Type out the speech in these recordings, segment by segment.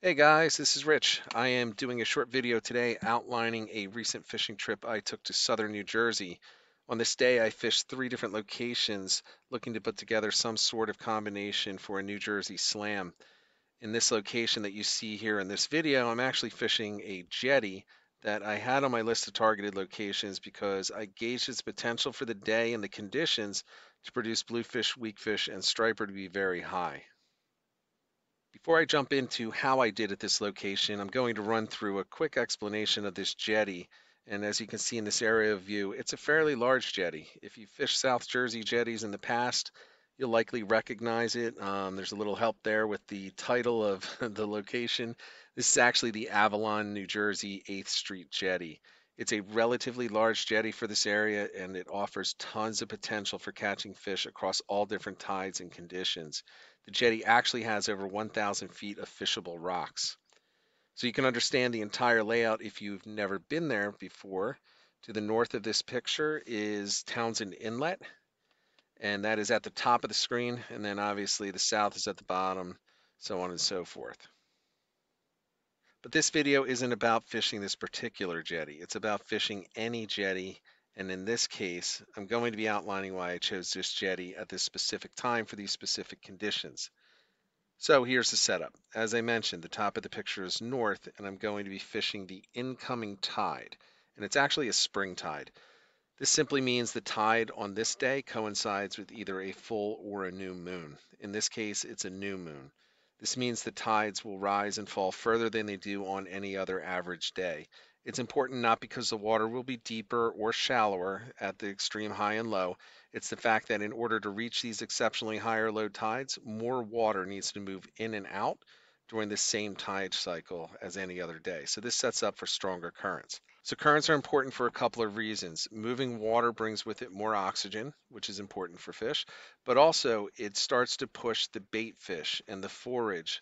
Hey guys, this is Rich. I am doing a short video today outlining a recent fishing trip I took to southern New Jersey. On this day, I fished three different locations looking to put together some sort of combination for a New Jersey slam. In this location that you see here in this video, I'm actually fishing a jetty that I had on my list of targeted locations because I gauged its potential for the day and the conditions to produce bluefish, weakfish, and striper to be very high. Before I jump into how I did at this location, I'm going to run through a quick explanation of this jetty. And as you can see in this area of view, it's a fairly large jetty. If you fished South Jersey jetties in the past, you'll likely recognize it. There's a little help there with the title of the location. This is actually the Avalon, New Jersey 8th St Jetty. It's a relatively large jetty for this area, and it offers tons of potential for catching fish across all different tides and conditions. The jetty actually has over 1,000 feet of fishable rocks. So you can understand the entire layout if you've never been there before. To the north of this picture is Townsend Inlet, and that is at the top of the screen, and then obviously the south is at the bottom, so on and so forth. But this video isn't about fishing this particular jetty. It's about fishing any jetty, and in this case, I'm going to be outlining why I chose this jetty at this specific time for these specific conditions. So here's the setup. As I mentioned, the top of the picture is north, and I'm going to be fishing the incoming tide, and it's actually a spring tide. This simply means the tide on this day coincides with either a full or a new moon. In this case, it's a new moon. This means the tides will rise and fall further than they do on any other average day. It's important not because the water will be deeper or shallower at the extreme high and low. It's the fact that in order to reach these exceptionally higher low tides, more water needs to move in and out during the same tide cycle as any other day. So this sets up for stronger currents. So currents are important for a couple of reasons. Moving water brings with it more oxygen, which is important for fish, but also it starts to push the bait fish and the forage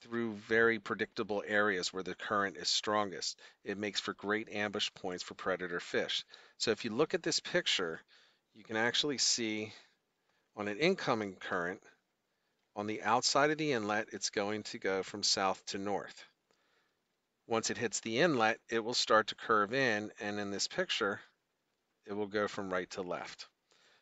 through very predictable areas where the current is strongest. It makes for great ambush points for predator fish. So if you look at this picture, you can actually see on an incoming current, on the outside of the inlet, it's going to go from south to north. Once it hits the inlet, it will start to curve in, and in this picture, it will go from right to left.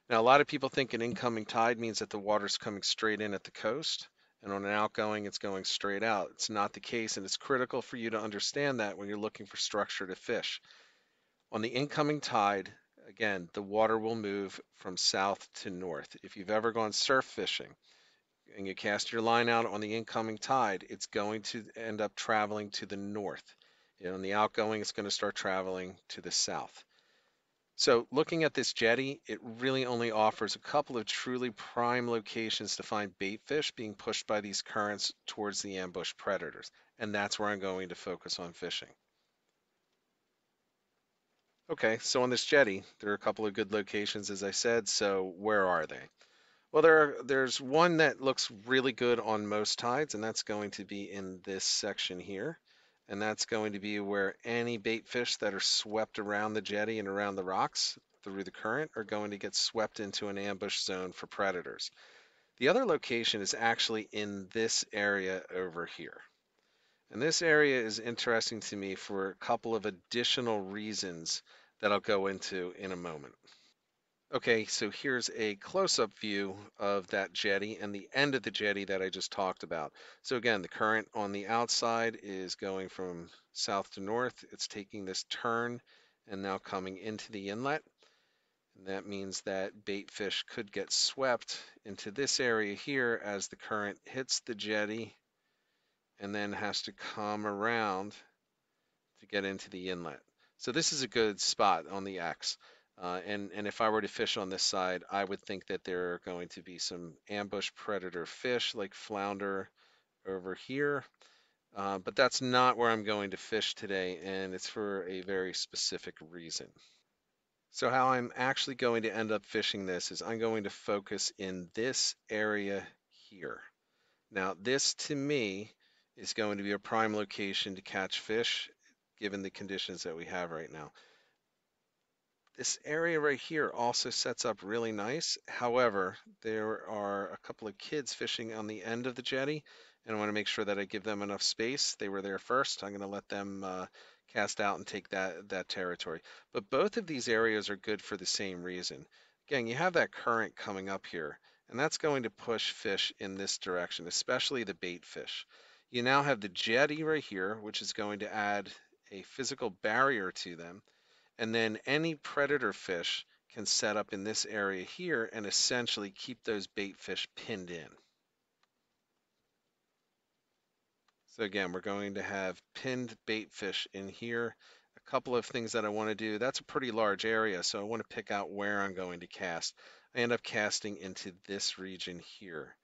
Now, a lot of people think an incoming tide means that the water's coming straight in at the coast, and on an outgoing, it's going straight out. It's not the case, and it's critical for you to understand that when you're looking for structure to fish. On the incoming tide, again, the water will move from south to north. If you've ever gone surf fishing, and you cast your line out on the incoming tide, it's going to end up traveling to the north. And on the outgoing, it's going to start traveling to the south. So looking at this jetty, it really only offers a couple of truly prime locations to find bait fish being pushed by these currents towards the ambush predators. And that's where I'm going to focus on fishing. Okay, so on this jetty, there are a couple of good locations, as I said, so where are they? Well, there's one that looks really good on most tides, and that's going to be in this section here. And that's going to be where any bait fish that are swept around the jetty and around the rocks through the current are going to get swept into an ambush zone for predators. The other location is actually in this area over here. And this area is interesting to me for a couple of additional reasons that I'll go into in a moment. Okay, so here's a close-up view of that jetty and the end of the jetty that I just talked about. So again, the current on the outside is going from south to north. It's taking this turn and now coming into the inlet. And that means that bait fish could get swept into this area here as the current hits the jetty and then has to come around to get into the inlet. So this is a good spot on the X. And if I were to fish on this side, I would think that there are going to be some ambush predator fish like flounder over here. But that's not where I'm going to fish today, and it's for a very specific reason. So how I'm actually going to end up fishing this is I'm going to focus in this area here. Now this to me is going to be a prime location to catch fish given the conditions that we have right now. This area right here also sets up really nice. However, there are a couple of kids fishing on the end of the jetty, and I want to make sure that I give them enough space. They were there first. I'm going to let them cast out and take that territory. But both of these areas are good for the same reason. Again, you have that current coming up here, and that's going to push fish in this direction, especially the bait fish. You now have the jetty right here, which is going to add a physical barrier to them. And then any predator fish can set up in this area here and essentially keep those bait fish pinned in. So again, we're going to have pinned bait fish in here. A couple of things that I want to do. That's a pretty large area, so I want to pick out where I'm going to cast. I end up casting into this region here.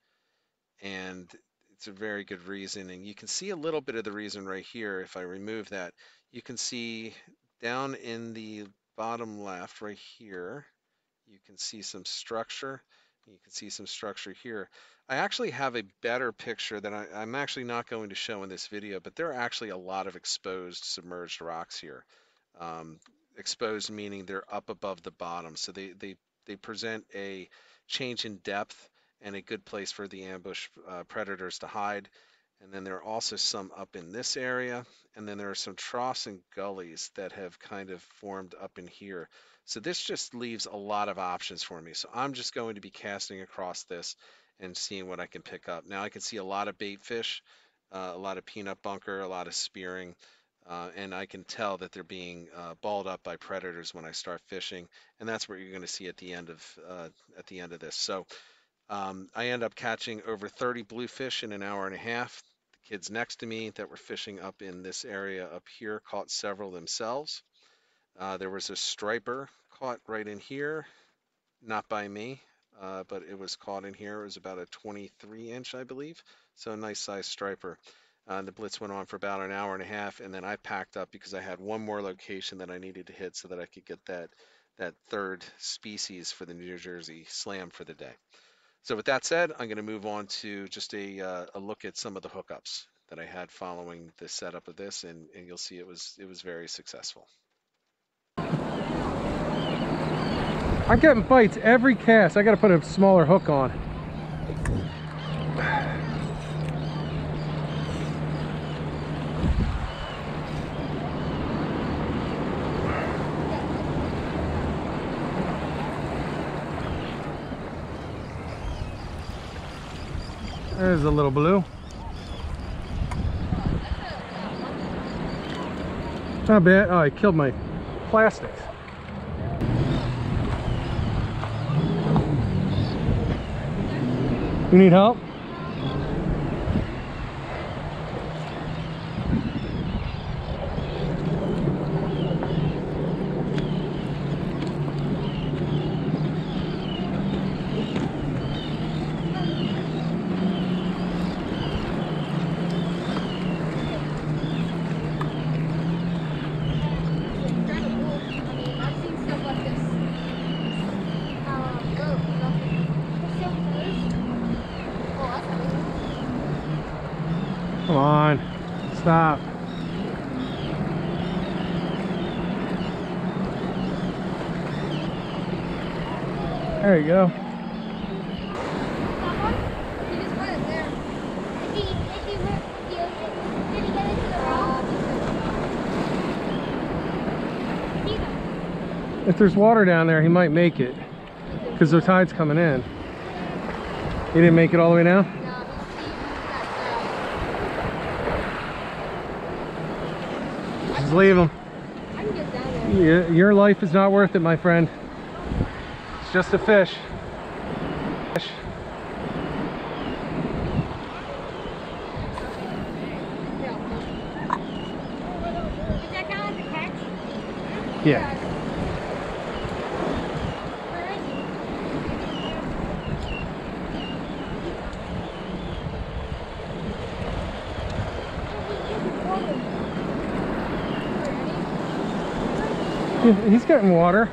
And it's a very good reason. And you can see a little bit of the reason right here. If I remove that, you can see down in the bottom left right here, you can see some structure. You can see some structure here. I actually have a better picture that I'm actually not going to show in this video, but there are actually a lot of exposed submerged rocks here. Exposed meaning they're up above the bottom. So they present a change in depth and a good place for the ambush predators to hide. And then there are also some up in this area. And then there are some troughs and gullies that have kind of formed up in here. So this just leaves a lot of options for me. So I'm just going to be casting across this and seeing what I can pick up. Now I can see a lot of bait fish, a lot of peanut bunker, a lot of spearing. And I can tell that they're being balled up by predators when I start fishing. And that's what you're going to see at the end of, this. So I end up catching over 30 bluefish in an hour and a half. The kids next to me that were fishing up in this area up here caught several themselves. There was a striper caught right in here, not by me, but it was caught in here. It was about a 23 inch, I believe. So a nice size striper. The blitz went on for about an hour and a half, and then I packed up because I had one more location that I needed to hit so that I could get that third species for the New Jersey Slam for the day. So with that said, I'm going to move on to just a look at some of the hookups that I had following the setup of this, and you'll see it was very successful. I'm getting bites every cast. I got to put a smaller hook on. There's a little blue. Not bad. Oh, I killed my plastics. You need help? Come on, stop. There you go. If there's water down there, he might make it because the tide's coming in. He didn't make it all the way down? Leave him. I can get down there. Your life is not worth it, my friend. It's just a fish. Is that guy on the catch? Yeah. He's getting water.